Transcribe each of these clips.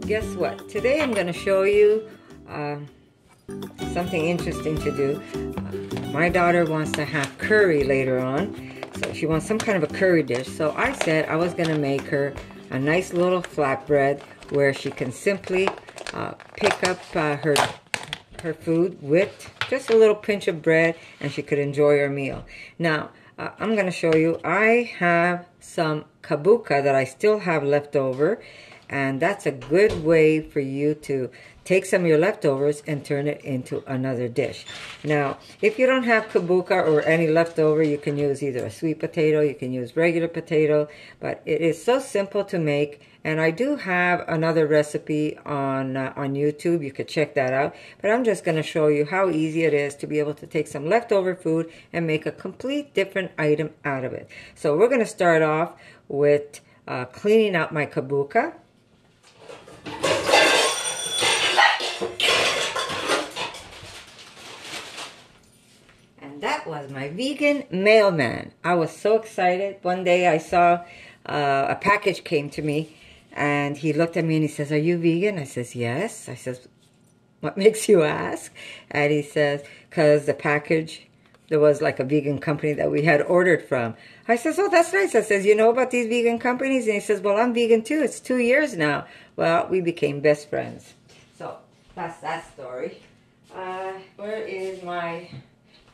Guess what? Today I'm going to show you something interesting to do. My daughter wants to have curry later on, so she wants some kind of a curry dish. So I said I was going to make her a nice little flatbread where she can simply pick up her food with just a little pinch of bread, and she could enjoy her meal. Now, I'm going to show you, I have some kabocha that I still have left over, and that's a good way for you to take some of your leftovers and turn it into another dish. Now, if you don't have kabocha or any leftover, you can use either a sweet potato, you can use regular potato, but it is so simple to make. And I do have another recipe on YouTube. You could check that out. But I'm just going to show you how easy it is to be able to take some leftover food and make a complete different item out of it. So we're going to start off with cleaning out my kabocha. And that was my vegan mailman. I was so excited. One day I saw a package came to me. And he looked at me and he says, "Are you vegan?" I says, "Yes." I says, "What makes you ask?" And he says, "Because the package, there was like a vegan company that we had ordered from." I says, "Oh, that's nice." I says, "You know about these vegan companies?" And he says, "Well, I'm vegan too. It's 2 years now." Well, we became best friends. So that's that story. Where is my...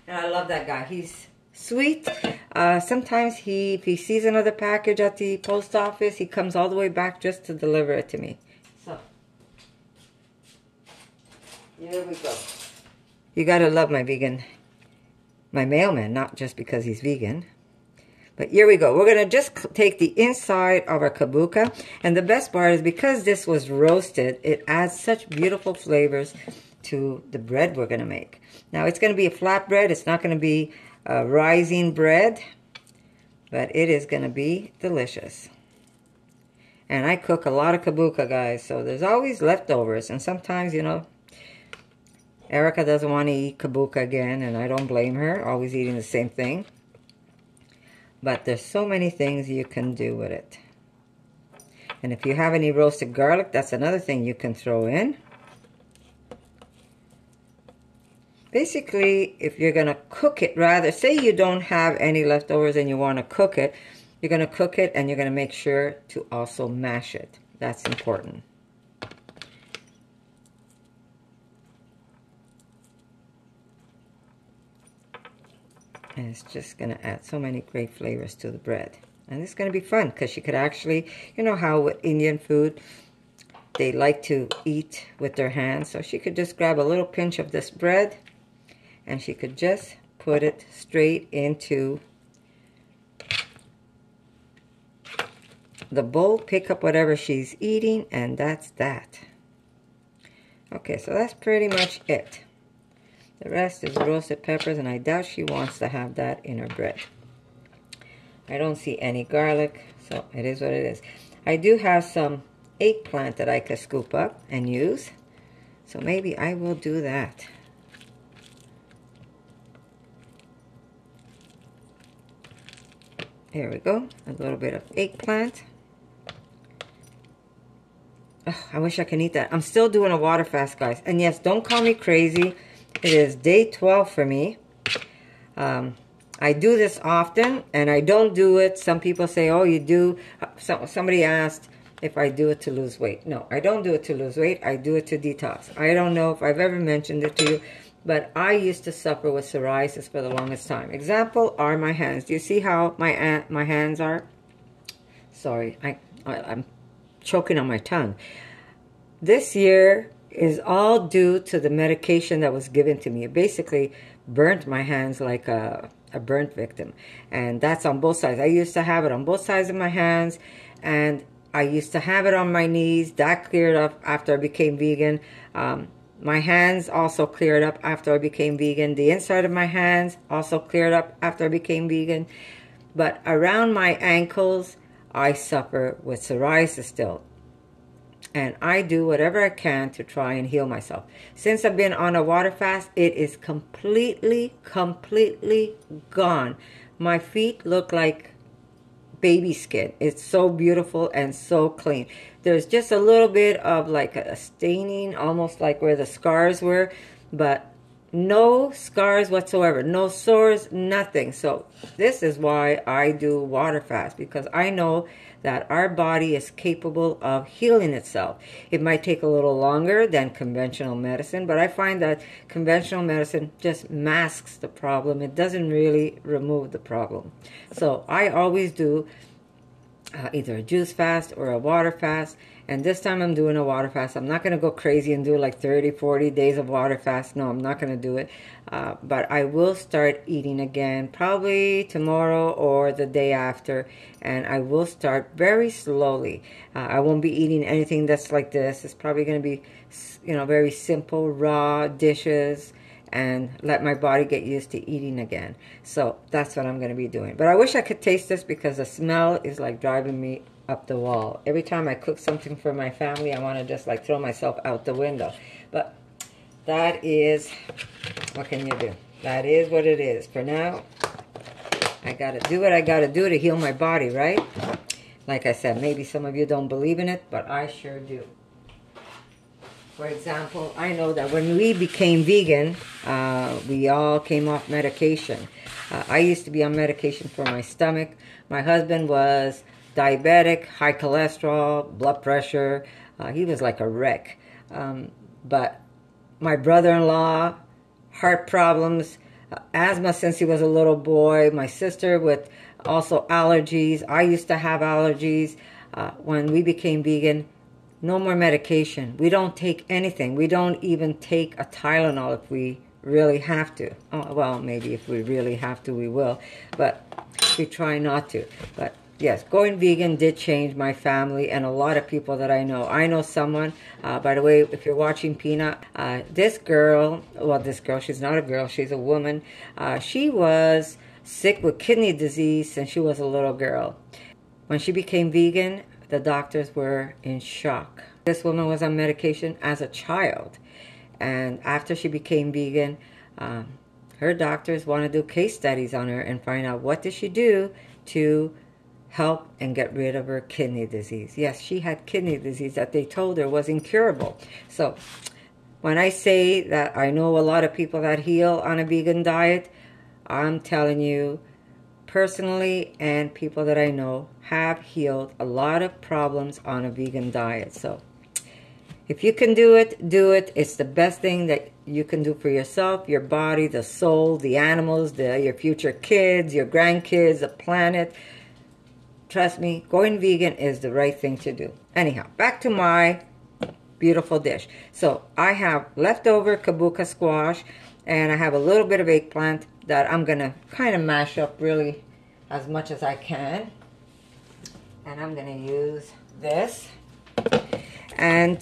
And I love that guy. He's sweet. Sometimes if he sees another package at the post office, he comes all the way back just to deliver it to me. So, here we go. You gotta love my mailman, not just because he's vegan. But here we go. We're gonna just take the inside of our kabocha, and the best part is because this was roasted, it adds such beautiful flavors to the bread we're gonna make. Now it's gonna be a flat bread. It's not gonna be rising bread, but it is going to be delicious. And I cook a lot of kabocha, guys, so there's always leftovers. And sometimes, you know, Erica doesn't want to eat kabocha again, and I don't blame her, always eating the same thing. But there's so many things you can do with it. And if you have any roasted garlic, that's another thing you can throw in. Basically, if you're going to cook it, rather, say you don't have any leftovers and you want to cook it, you're going to cook it and you're going to make sure to also mash it. That's important. And it's just going to add so many great flavors to the bread. And it's going to be fun because you could actually, you know how with Indian food, they like to eat with their hands. So she could just grab a little pinch of this bread, and she could just put it straight into the bowl, pick up whatever she's eating, and that's that. Okay, so that's pretty much it. The rest is roasted peppers, and I doubt she wants to have that in her bread. I don't see any garlic, so it is what it is. I do have some eggplant that I could scoop up and use, so maybe I will do that. There we go, a little bit of eggplant. Oh, I wish I could eat that. I'm still doing a water fast, guys. And yes, don't call me crazy. It is day 12 for me. I do this often, and I don't do it. Some people say, "Oh, you do." Somebody asked if I do it to lose weight. No, I don't do it to lose weight. I do it to detox. I don't know if I've ever mentioned it to you, but I used to suffer with psoriasis for the longest time. Example are my hands. Do you see how my hands are? Sorry, I'm choking on my tongue. This year is all due to the medication that was given to me. It basically burnt my hands like a burnt victim. And that's on both sides. I used to have it on both sides of my hands. And I used to have it on my knees. That cleared up after I became vegan. My hands also cleared up after I became vegan. The inside of my hands also cleared up after I became vegan. But around my ankles, I suffer with psoriasis still. And I do whatever I can to try and heal myself. Since I've been on a water fast, it is completely gone. My feet look like baby skin. It's so beautiful and so clean. There's just a little bit of like a staining, almost like where the scars were, but no scars whatsoever, no sores, nothing. So this is why I do water fast, because I know that our body is capable of healing itself. It might take a little longer than conventional medicine, but I find that conventional medicine just masks the problem. It doesn't really remove the problem. So I always do either a juice fast or a water fast. And this time I'm doing a water fast. I'm not going to go crazy and do like 30, 40 days of water fast. No, I'm not going to do it. But I will start eating again probably tomorrow or the day after. And I will start very slowly. I won't be eating anything that's like this. It's probably going to be, you know, very simple, raw dishes, and let my body get used to eating again. So that's what I'm going to be doing. But I wish I could taste this, because the smell is like driving me up the wall. Every time I cook something for my family, I want to just like throw myself out the window. But that is, what can you do? That is what it is. For now, I got to do what I got to do to heal my body, right? Like I said, maybe some of you don't believe in it, but I sure do. For example, I know that when we became vegan, we all came off medication. I used to be on medication for my stomach. My husband was diabetic, high cholesterol, blood pressure. He was like a wreck. But my brother-in-law, heart problems, asthma since he was a little boy. My sister with also allergies. I used to have allergies. When we became vegan, no more medication. We don't take anything. We don't even take a Tylenol if we really have to. Oh, well, maybe if we really have to, we will. But we try not to. But yes, going vegan did change my family and a lot of people that I know. I know someone, by the way, if you're watching Peanut, this girl, well, this girl, she's not a girl, she's a woman. She was sick with kidney disease since she was a little girl. When she became vegan, the doctors were in shock. This woman was on medication as a child. And after she became vegan, her doctors want to do case studies on her and find out what did she do to help and get rid of her kidney disease. Yes, she had kidney disease that they told her was incurable. So when I say that I know a lot of people that heal on a vegan diet, I'm telling you personally, and people that I know have healed a lot of problems on a vegan diet. So if you can do it, do it. It's the best thing that you can do for yourself, your body, the soul, the animals, your future kids, your grandkids, the planet. Trust me, going vegan is the right thing to do. Anyhow, back to my beautiful dish. So I have leftover kabocha squash, and I have a little bit of eggplant that I'm going to kind of mash up really as much as I can. And I'm going to use this. And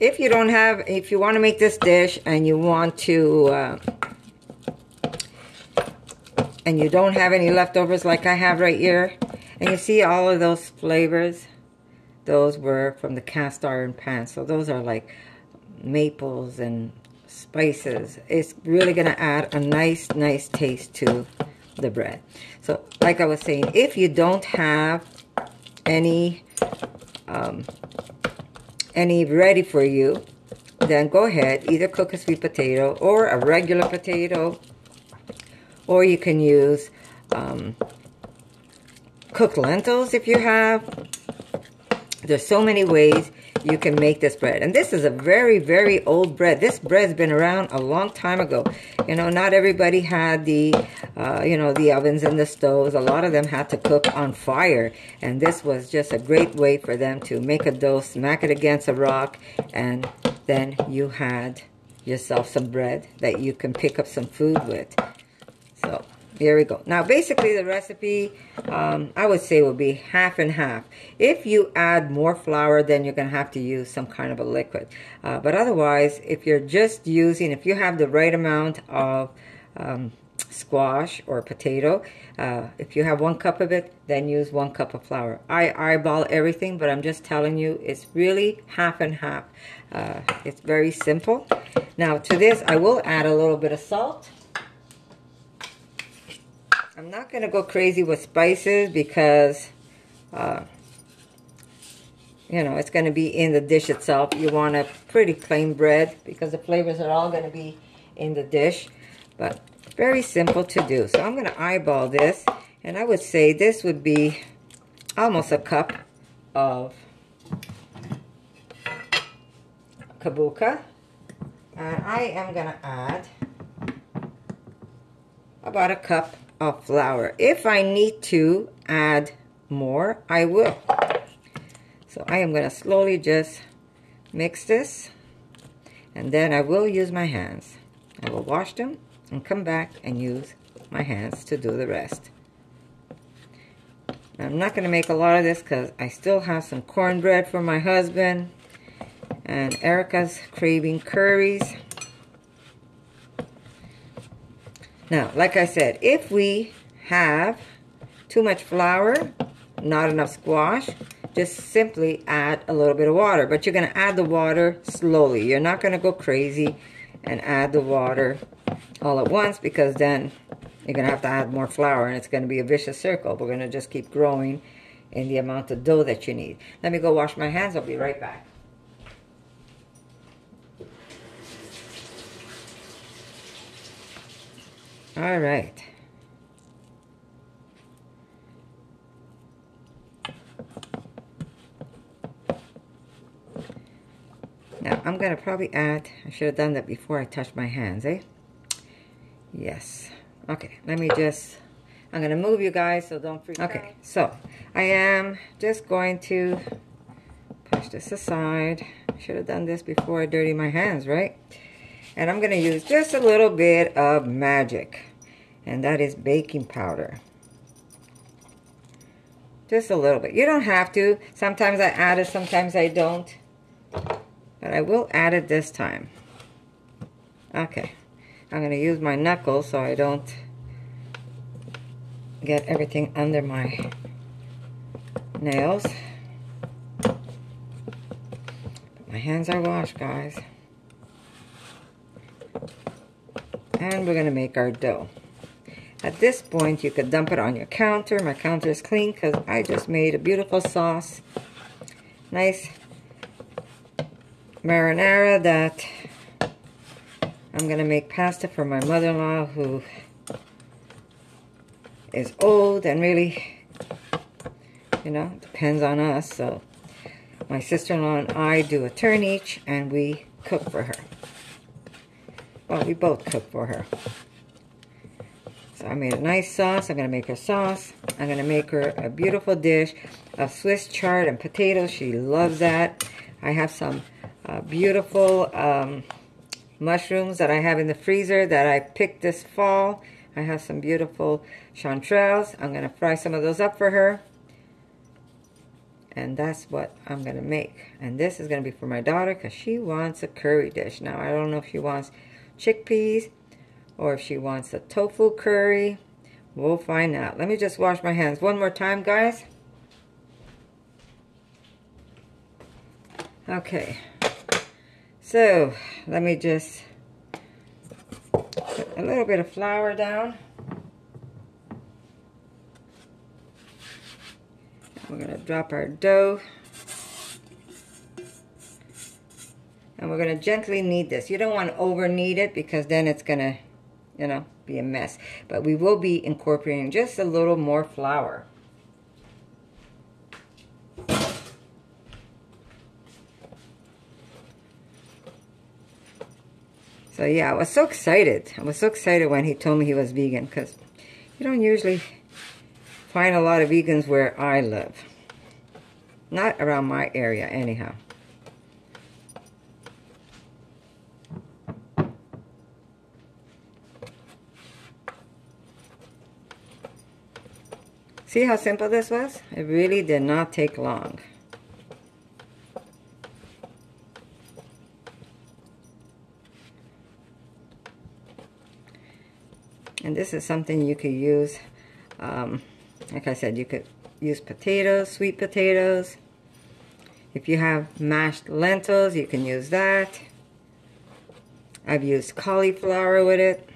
if you want to make this dish and you want to... and you don't have any leftovers like I have right here. And you see all of those flavors? Those were from the cast iron pan. So those are like maples and spices. It's really going to add a nice, nice taste to the bread. So like I was saying, if you don't have any ready for you, then go ahead, either cook a sweet potato or a regular potato. Or you can use cooked lentils if you have. There's so many ways you can make this bread. And this is a very, very old bread. This bread's been around a long time ago. You know, not everybody had the, you know, the ovens and the stoves. A lot of them had to cook on fire. And this was just a great way for them to make a dough, smack it against a rock, and then you had yourself some bread that you can pick up some food with. So here we go. Now basically the recipe, I would say, would be half and half. If you add more flour, then you're going to have to use some kind of a liquid. But otherwise, if you have the right amount of squash or potato, if you have 1 cup of it, then use 1 cup of flour. I eyeball everything, but I'm just telling you, it's really half and half. It's very simple. Now to this, I will add a little bit of salt. I'm not going to go crazy with spices because, you know, it's going to be in the dish itself. You want a pretty plain bread because the flavors are all going to be in the dish. But very simple to do. So I'm going to eyeball this. And I would say this would be almost a cup of kabocha. And I am going to add about a cup of flour. If I need to add more, I will. So I am going to slowly just mix this. And then I will use my hands. I will wash them and come back and use my hands to do the rest. Now, I'm not going to make a lot of this because I still have some cornbread for my husband. And Erica's craving curries. Now, like I said, if we have too much flour, not enough squash, just simply add a little bit of water. But you're going to add the water slowly. You're not going to go crazy and add the water all at once, because then you're going to have to add more flour and it's going to be a vicious circle. We're going to just keep growing in the amount of dough that you need. Let me go wash my hands. I'll be right back. All right. Now, I'm going to probably add, I should have done that before I touched my hands, eh? Yes. Okay, let me just, I'm going to move you guys, so don't freak out. Okay, so I am just going to push this aside. I should have done this before I dirty my hands, right? And I'm going to use just a little bit of magic. And that is baking powder. Just a little bit. You don't have to. Sometimes I add it, sometimes I don't. But I will add it this time. Okay. I'm going to use my knuckles so I don't get everything under my nails. My hands are washed, guys. And we're going to make our dough. At this point, you could dump it on your counter. My counter is clean because I just made a beautiful sauce. Nice marinara that I'm going to make pasta for my mother-in-law, who is old and really, you know, depends on us. So my sister-in-law and I do a turn each, and we cook for her. Well, we both cook for her. So I made a nice sauce. I'm going to make her sauce. I'm going to make her a beautiful dish of Swiss chard and potatoes. She loves that. I have some beautiful mushrooms that I have in the freezer that I picked this fall. I have some beautiful chanterelles. I'm going to fry some of those up for her. And that's what I'm going to make. And this is going to be for my daughter because she wants a curry dish. Now, I don't know if she wants chickpeas or if she wants a tofu curry. We'll find out. Let me just wash my hands one more time, guys. Okay, so let me just put a little bit of flour down. We're going to drop our dough. And we're going to gently knead this. You don't want to over knead it because then it's going to, you know, be a mess. But we will be incorporating just a little more flour. So yeah, I was so excited. I was so excited when he told me he was vegan because you don't usually find a lot of vegans where I live. Not around my area, anyhow. See how simple this was? It really did not take long. And this is something you could use, like I said, you could use potatoes, sweet potatoes. If you have mashed lentils, you can use that. I've used cauliflower with it.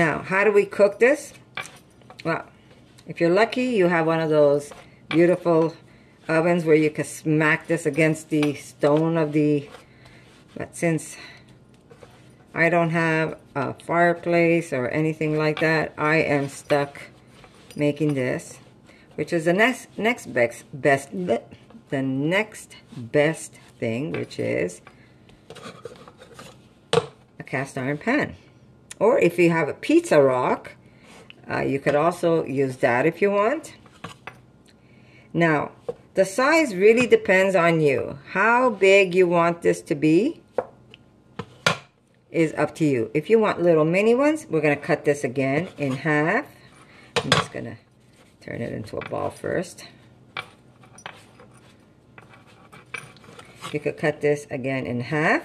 Now, how do we cook this? Well, if you're lucky, you have one of those beautiful ovens where you can smack this against the stone of the... But since I don't have a fireplace or anything like that, I am stuck making this, which is the next best thing, which is a cast iron pan. Or if you have a pizza rock, you could also use that if you want. Now, the size really depends on you. How big you want this to be is up to you. If you want little mini ones, we're going to cut this again in half. I'm just going to turn it into a ball first. You could cut this again in half.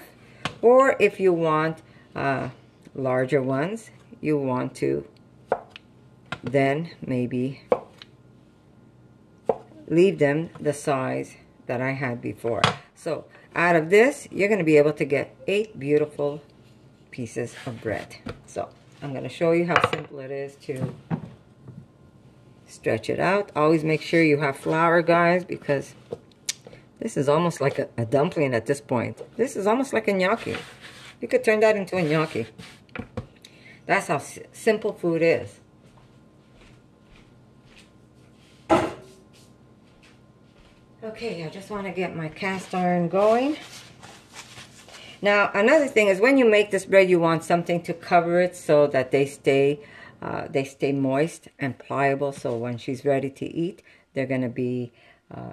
Or if you want larger ones, you want to then maybe leave them the size that I had before. So out of this, you're going to be able to get 8 beautiful pieces of bread. So I'm going to show you how simple it is to stretch it out. Always make sure you have flour, guys, because this is almost like a dumpling at this point. This is almost like a gnocchi. You could turn that into a gnocchi. That's how simple food is. Okay, I just want to get my cast iron going. Now, another thing is when you make this bread, you want something to cover it so that they stay moist and pliable. So when she's ready to eat, they're going to be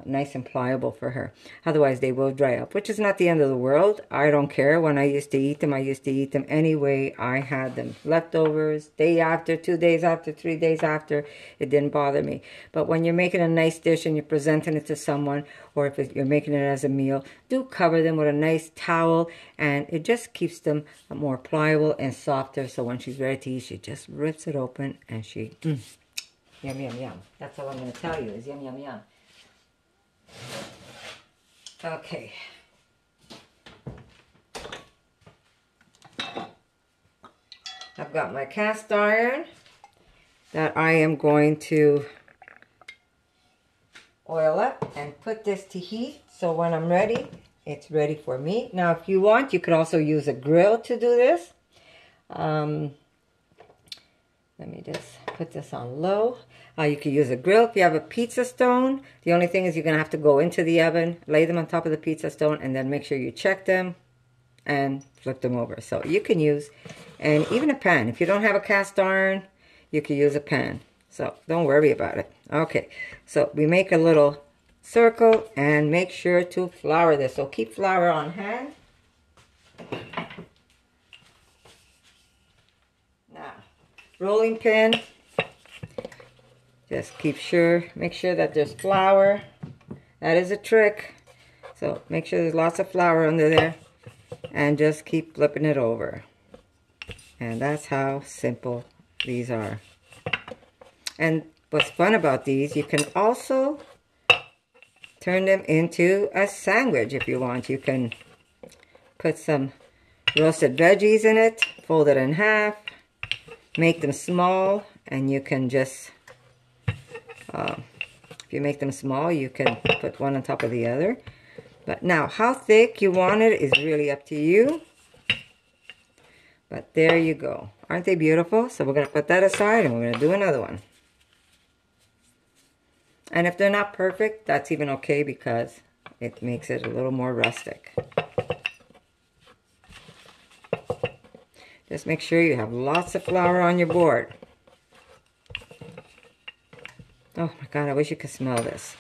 nice and pliable for her. Otherwise, they will dry up, which is not the end of the world. I don't care. When I used to eat them, I used to eat them anyway. I had them leftovers, day after, 2 days after, 3 days after. It didn't bother me. But when you're making a nice dish and you're presenting it to someone, or if you're making it as a meal, do cover them with a nice towel, and it just keeps them more pliable and softer. So when she's ready to eat, she just rips it open and she yum, yum, yum. That's all I'm going to tell you is yum, yum, yum. Okay. I've got my cast iron that I am going to oil up and put this to heat. So when I'm ready, it's ready for me. Now, if you want, you could also use a grill to do this. Let me just put this on low. You can use a grill if you have a pizza stone. The only thing is you're going to have to go into the oven, lay them on top of the pizza stone, and then make sure you check them and flip them over. So you can use, and even a pan. If you don't have a cast iron, you can use a pan. So don't worry about it. Okay, so we make a little circle and make sure to flour this. So keep flour on hand. Now, rolling pin. Just make sure that there's flour. That is a trick. So make sure there's lots of flour under there and just keep flipping it over. And that's how simple these are. And what's fun about these, you can also turn them into a sandwich if you want. You can put some roasted veggies in it, fold it in half, make them small, and you can just if you make them small, you can put one on top of the other. But now, how thick you want it is really up to you. But there you go. Aren't they beautiful? So we're going to put that aside and we're going to do another one. And if they're not perfect, that's even okay because it makes it a little more rustic. Just make sure you have lots of flour on your board. Oh my God, I wish you could smell this.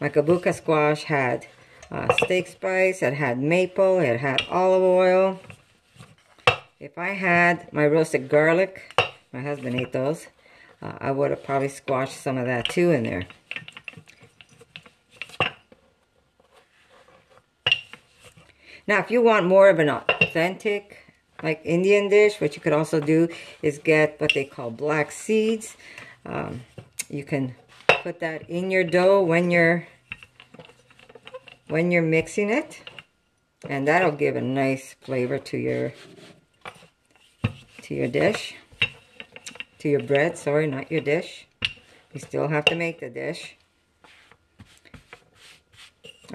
My kabocha squash had steak spice, it had maple, it had olive oil. If I had my roasted garlic, my husband ate those, I would have probably squashed some of that too in there. Now, if you want more of an authentic like Indian dish, what you could also do is get what they call black seeds. You can put that in your dough when you're mixing it, and that'll give a nice flavor to your to your dish, to your bread, sorry, not your dish. You still have to make the dish.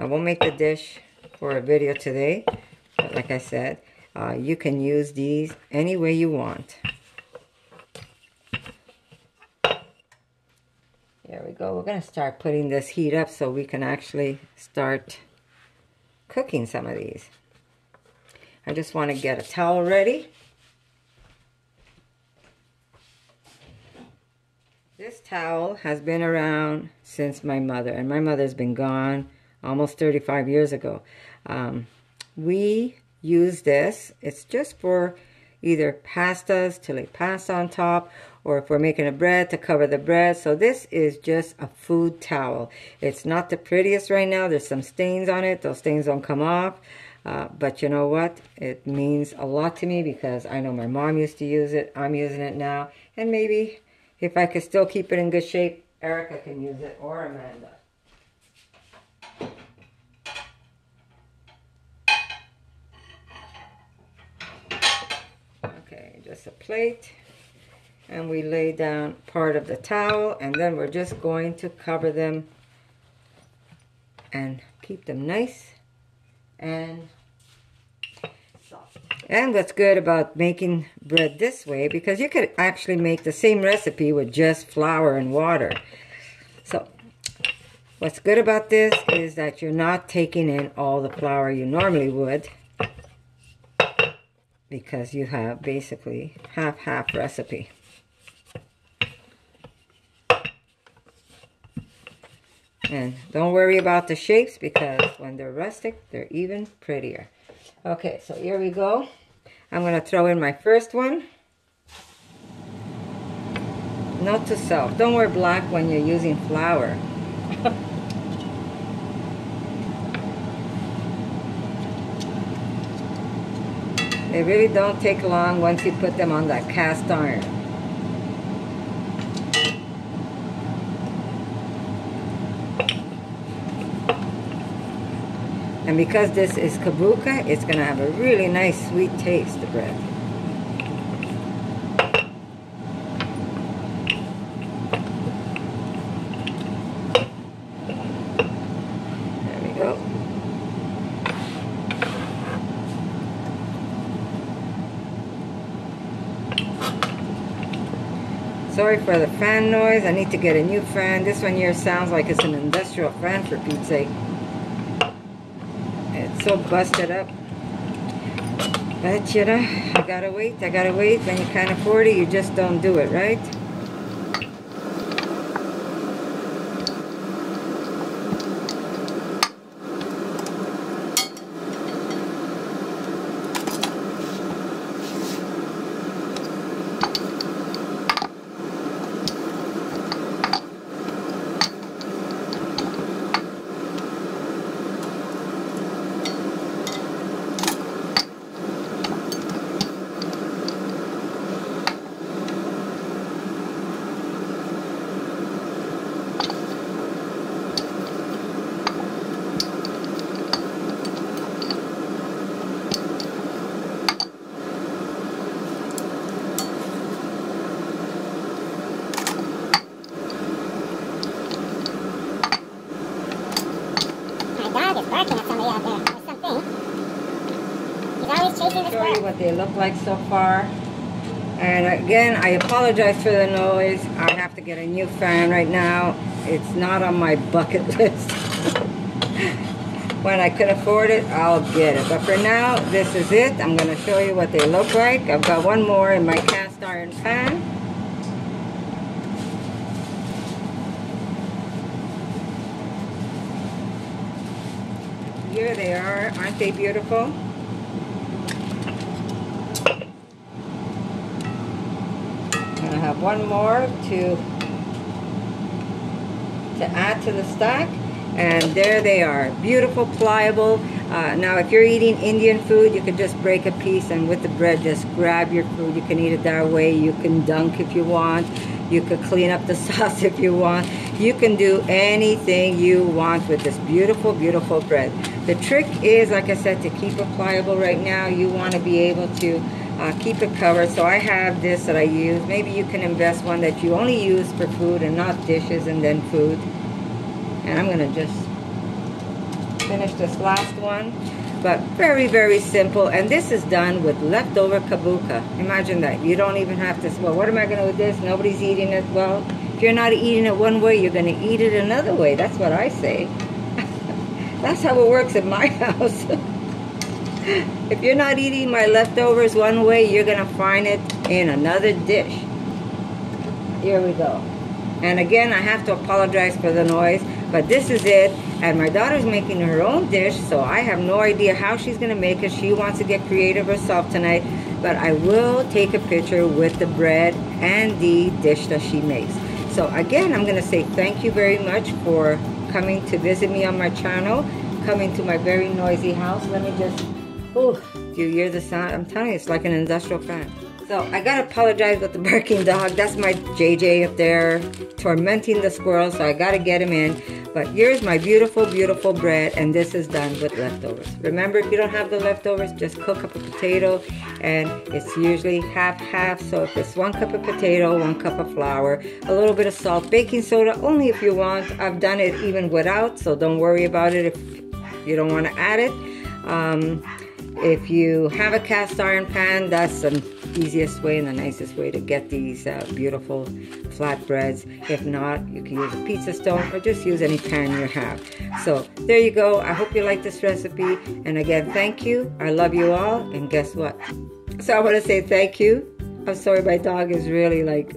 I won't make the dish for a video today, but like I said, you can use these any way you want. There we go. We're going to start putting this heat up so we can actually start cooking some of these. I just want to get a towel ready. This towel has been around since my mother, and my mother's been gone almost 35 years ago. We use this. It's just for either pastas to lay pasta on top, or if we're making a bread, to cover the bread. So this is just a food towel. It's not the prettiest right now. There's some stains on it. Those stains don't come off. But you know what? It means a lot to me because I know my mom used to use it. I'm using it now. And maybe if I could still keep it in good shape, Erica can use it, or Amanda. Just a plate, and we lay down part of the towel, and then we're just going to cover them and keep them nice and soft. And what's good about making bread this way, because you could actually make the same recipe with just flour and water. So what's good about this is that you're not taking in all the flour you normally would, because you have basically half-half recipe. And don't worry about the shapes, because when they're rustic, they're even prettier. Okay, so here we go. I'm gonna throw in my first one. Note to self, don't wear black when you're using flour. They really don't take long once you put them on that cast iron. And because this is kabocha, it's going to have a really nice sweet taste, the bread. Sorry for the fan noise. I need to get a new fan. This one here sounds like it's an industrial fan, for Pete's sake. It's so busted up. But you know, I gotta wait. When you can't afford it, you just don't do it, right? Show you what they look like so far, and again, I apologize for the noise. I have to get a new fan right now. It's not on my bucket list. When I could afford it, I'll get it, but for now, this is it. I'm going to show you what they look like. I've got one more in my cast iron pan. Here they are. Aren't they beautiful? Have one more to add to the stack, and there they are, beautiful, pliable. Now if you're eating Indian food, you can just break a piece, and with the bread just grab your food. You can eat it that way. You can dunk if you want. You could clean up the sauce if you want. You can do anything you want with this beautiful, beautiful bread. The trick is, like I said, to keep it pliable. Right now you want to be able to keep it covered. So I have this that I use. Maybe you can invest one that you only use for food and not dishes and then food. And I'm gonna just finish this last one. But very, very simple. And this is done with leftover kabocha. Imagine that. You don't even have to, well, what am I going to do with this? Nobody's eating it. Well, if you're not eating it one way, you're going to eat it another way. That's what I say. That's how it works in my house. If you're not eating my leftovers one way, you're going to find it in another dish. Here we go. And again, I have to apologize for the noise. But this is it, and my daughter's making her own dish, so I have no idea how she's gonna make it. She wants to get creative herself tonight, but I will take a picture with the bread and the dish that she makes. So again, I'm gonna say thank you very much for coming to visit me on my channel, coming to my very noisy house. Let me just, oh, do you hear the sound? I'm telling you, it's like an industrial fan. So I gotta apologize about the barking dog. That's my JJ up there tormenting the squirrel, so I gotta get him in. But here's my beautiful, beautiful bread, and this is done with leftovers. Remember, if you don't have the leftovers, just cook up a potato, and it's usually half-half, so if it's 1 cup of potato, 1 cup of flour, a little bit of salt, baking soda, only if you want. I've done it even without, so don't worry about it if you don't want to add it. If you have a cast iron pan, that's the easiest way and the nicest way to get these beautiful flatbreads. If not, you can use a pizza stone or just use any pan you have. So there you go. I hope you like this recipe. And again, thank you. I love you all. And guess what? So I want to say thank you. I'm sorry, my dog is really like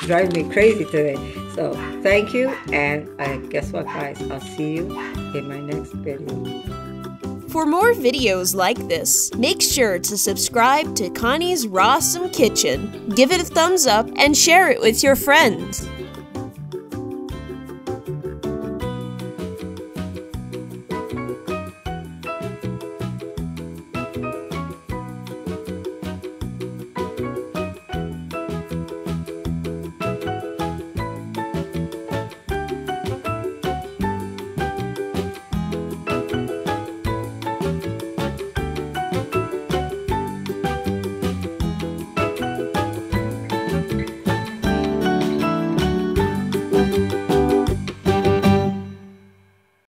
driving me crazy today. So thank you. And guess what, guys? I'll see you in my next video. For more videos like this, make sure to subscribe to Connie's Rawsome Kitchen, give it a thumbs up, and share it with your friends.